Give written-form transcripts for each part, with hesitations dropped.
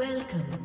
Welcome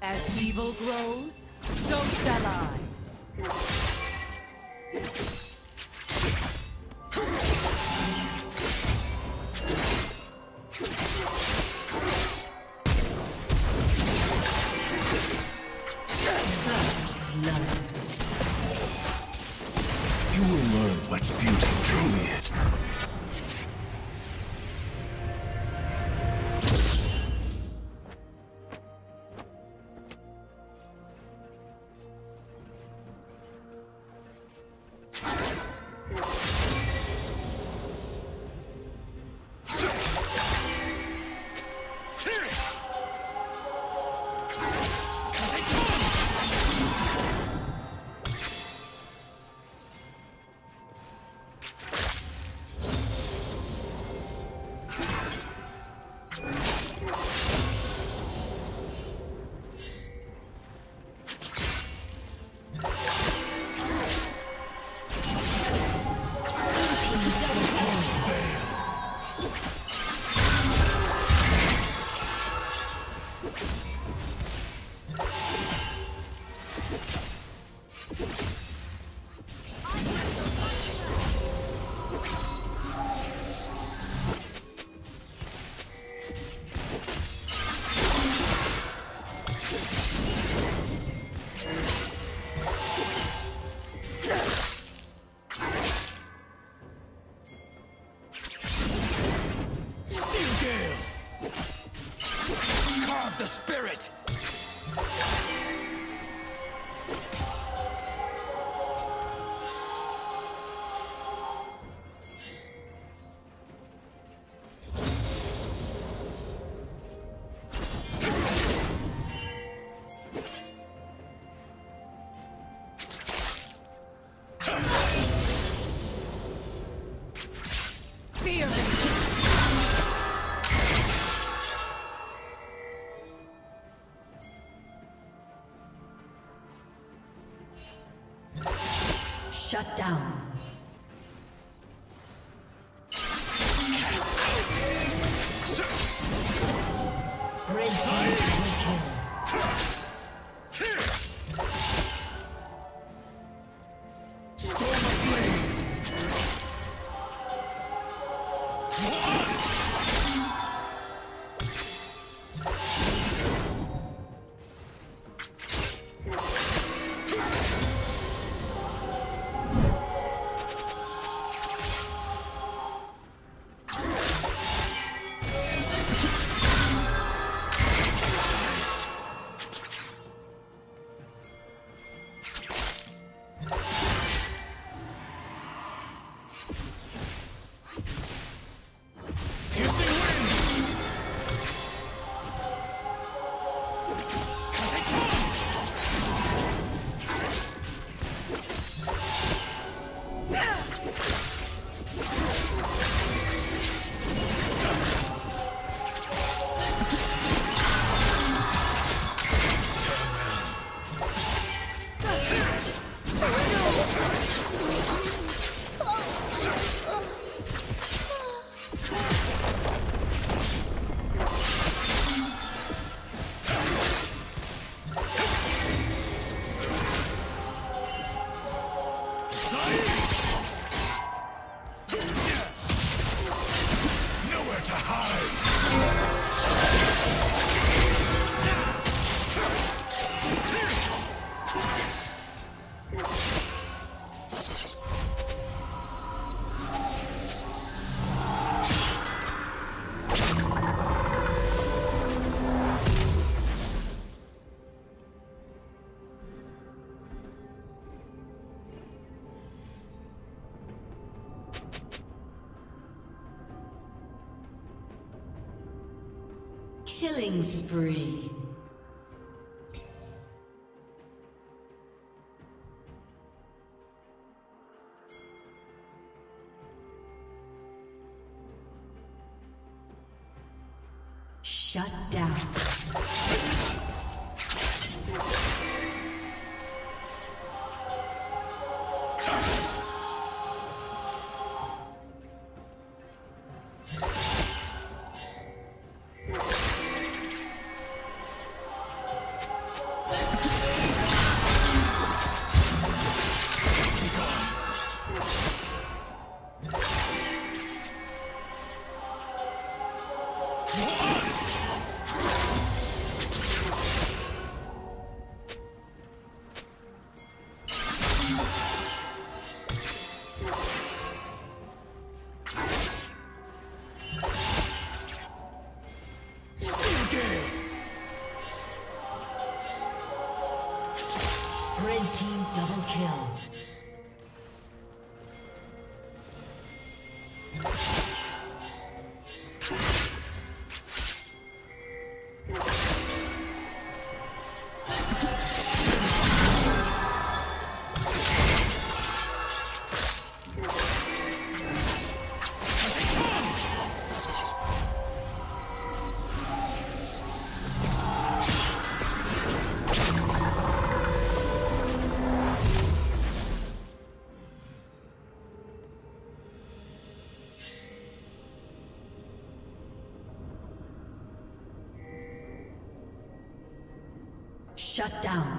As evil grows, so shall I. You will learn what beauty truly is. The spirit! Shut down. Killing spree. Shut down. Shut down.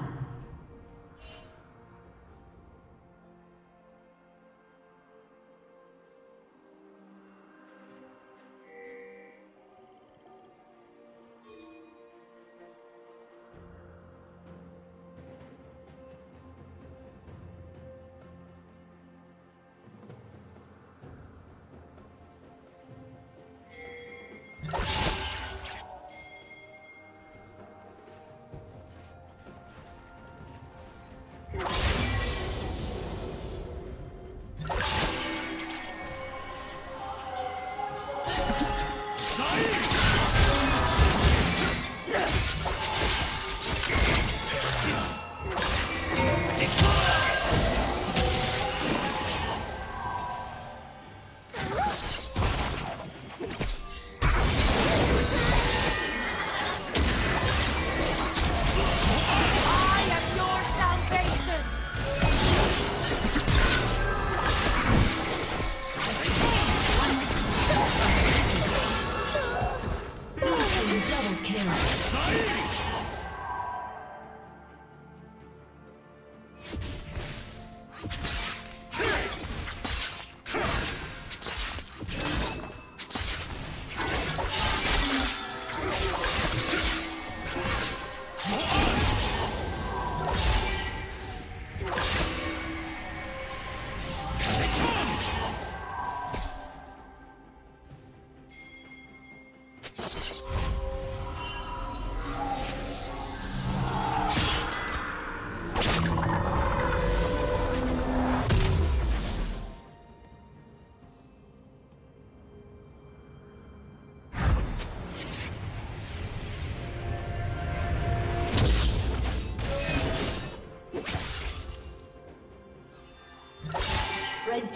The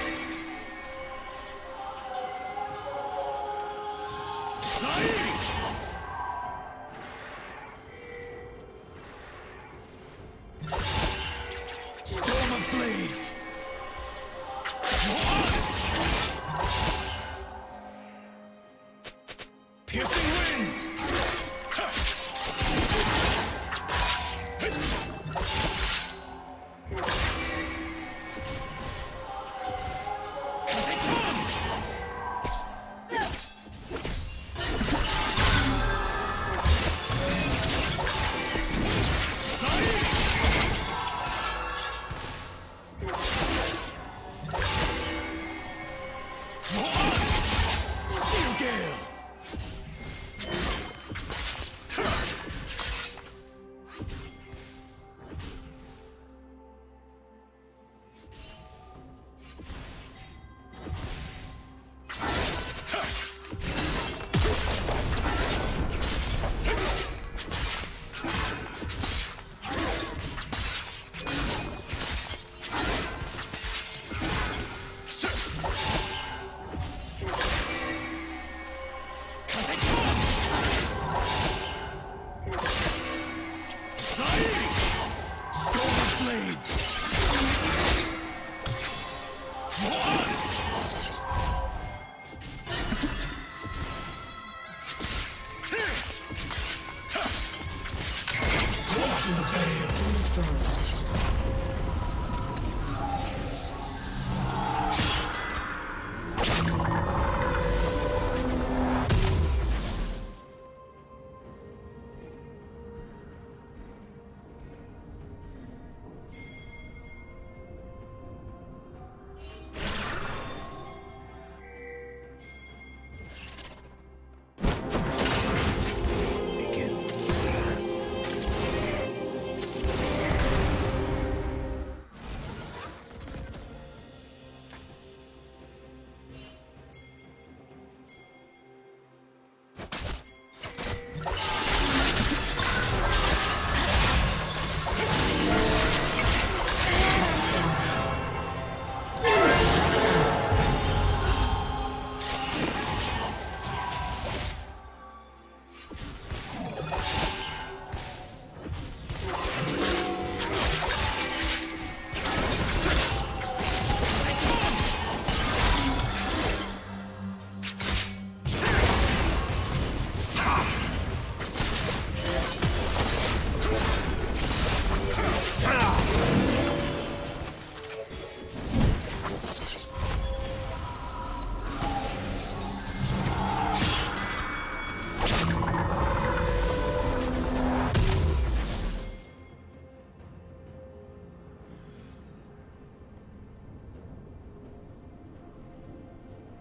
destroyed.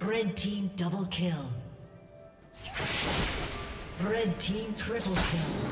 Red team double kill. Red team triple kill.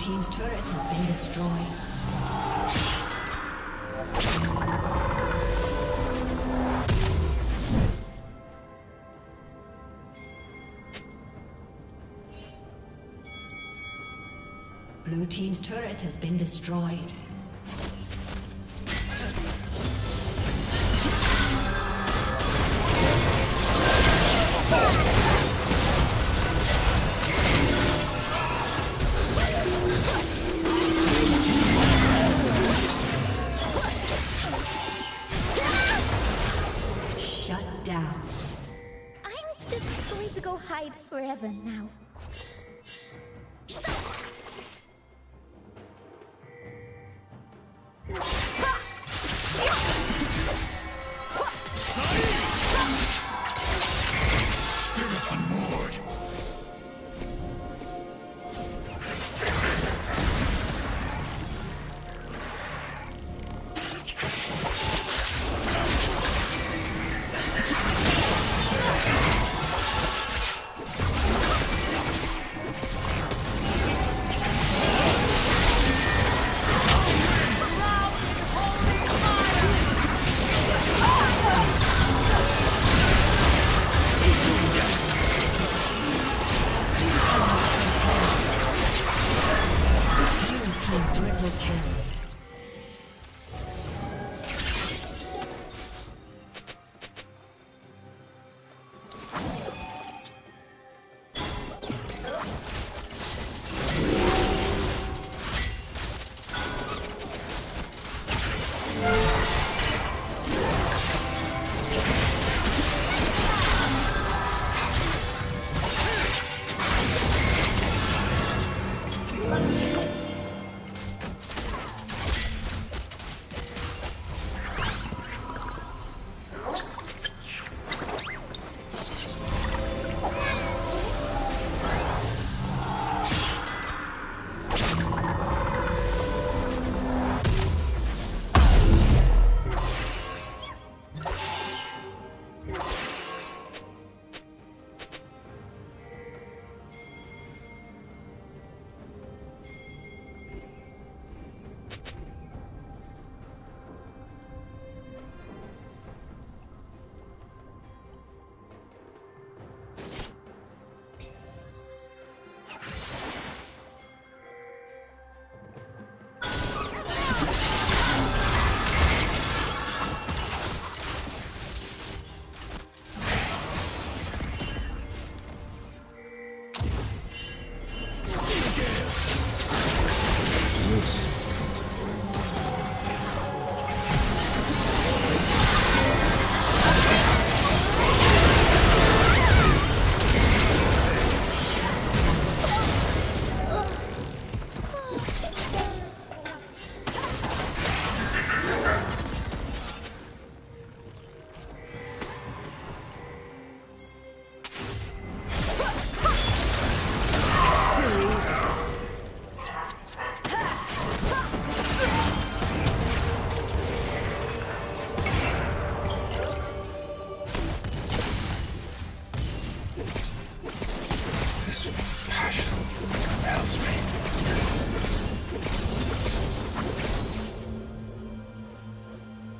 team's turret has been destroyed. Blue team's turret has been destroyed. Shut down. I'm just going to go hide forever now.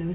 Blue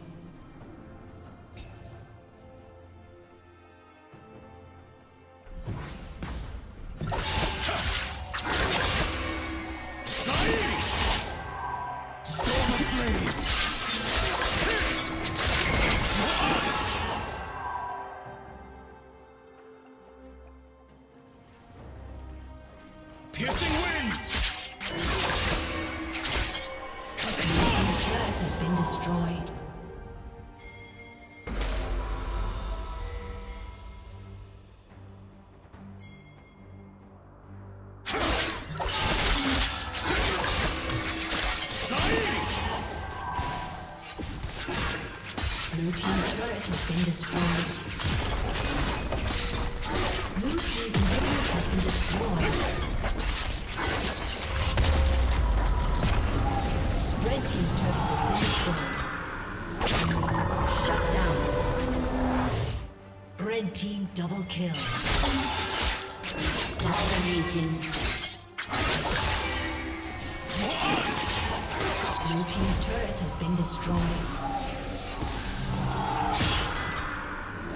Double kill. Dominating. Blue team's turret has been destroyed.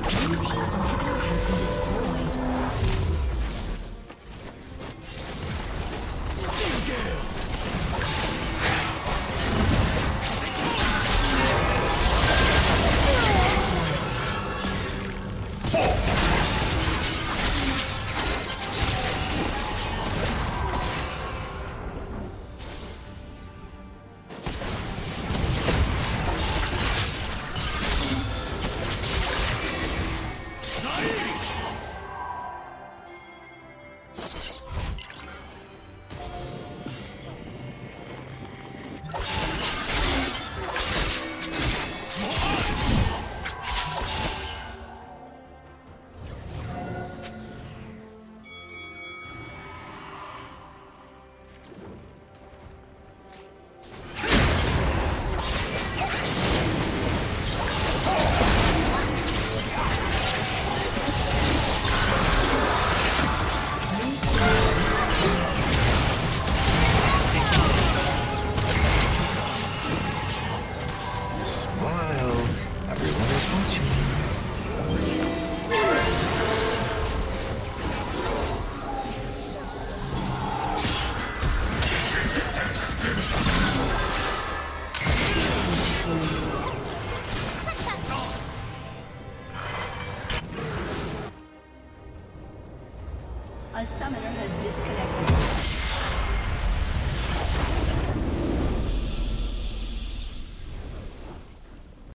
Blue team's inhibitor has been destroyed. Sting scale. A summoner has disconnected.